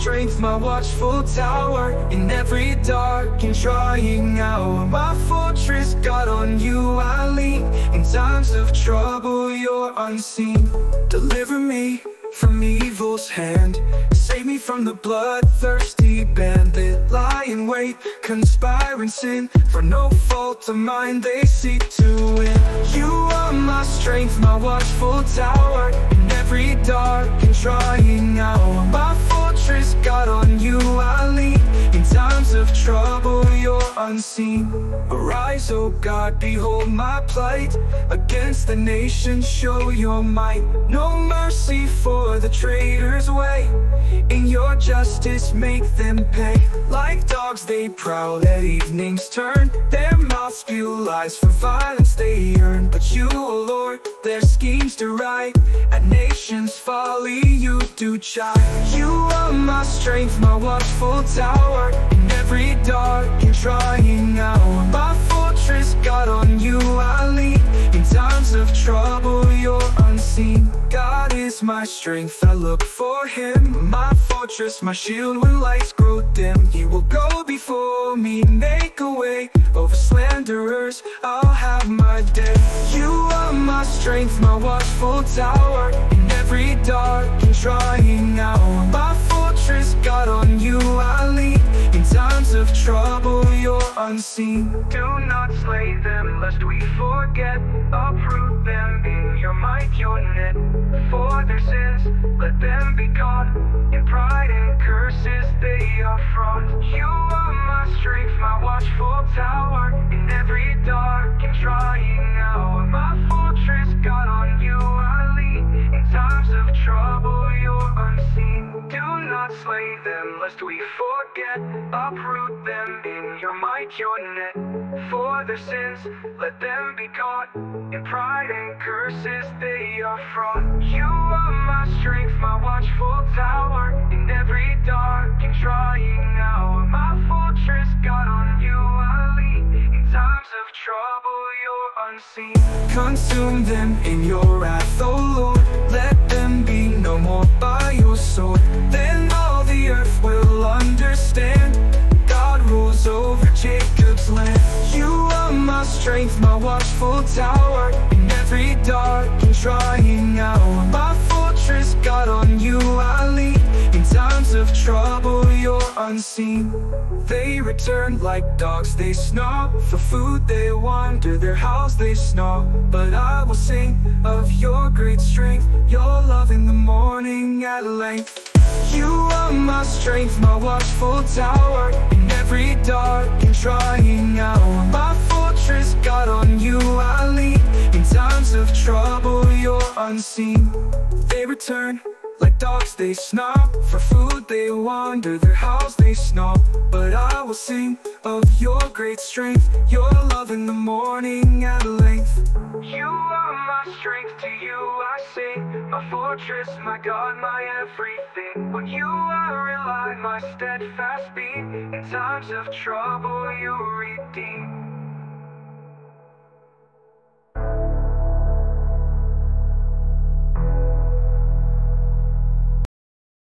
strength, my watchful tower, in every dark and trying hour. My fortress, God, on you I lean. In times of trouble, you're unseen. Deliver me from evil's hand, save me from the bloodthirsty band that lie in wait, conspire in sin. For no fault of mine, they seek to win. You are my strength, my watchful tower, in every dark and trying hour. My fortress, God, on you I lean. In times of trouble, you're unseen. Arise, O God, behold my plight. Against the nation, show your might. No mercy for the traitor's way. In your justice, make them pay. Like dogs, they prowl at evening's turn. Their mouths spew lies, for violence they yearn. But you, O Lord, their schemes deride. At nation's folly, you do chide. You are my strength, my watchful tower, in every dark and trying hour. My fortress, God, on you I lean. In times of trouble, you're unseen. God is my strength, I look for him. My fortress, my shield when lights grow dim. He will go before me, make a way over slanderers. I'll have my day. You are my strength, my watchful tower, in every dark and trying hour. My fortress, God, on you I lean. In times of trouble, you're unseen. Do not slay them, lest we forget. Uproot them in your might, your net. For their sins, let them be gone. In pride and curses, they are fraught. You are my strength, my watchful tower, in every dark and trying hour. My fortress, God, on you I lean. In times of trouble, you're unseen. Do not slay them, lest we forget. Uproot them in your might, your net. For their sins, let them be caught. In pride and curses, they are fraught. You are my strength, my watchful tower, in every dark and trying hour. My fortress, God, on you I lean. In times of trouble, you're unseen. Consume them in your wrath, O Lord. Let them be no more by your sword. Then all the earth will understand, God rules over Jacob's land. You are my strength, my watchful tower, in every dark and trying hour. My fortress, God, on you I lean. In times of trouble, you're unseen. They return like dogs, they snarl. For food they wander, their house they snarl. But I will sing of your great strength, your love in the morning at length. You are my strength, my watchful tower, in every dark and trying hour. My fortress, God, on you I lean. In times of trouble, you're unseen. They return like dogs, they snarl. For food they wander, their house they snarl. But I will sing of your great strength, your love in the morning at length. You are my strength, to you I sing. My fortress, my God, my everything. On you I rely, my steadfast being. In times of trouble, you redeem.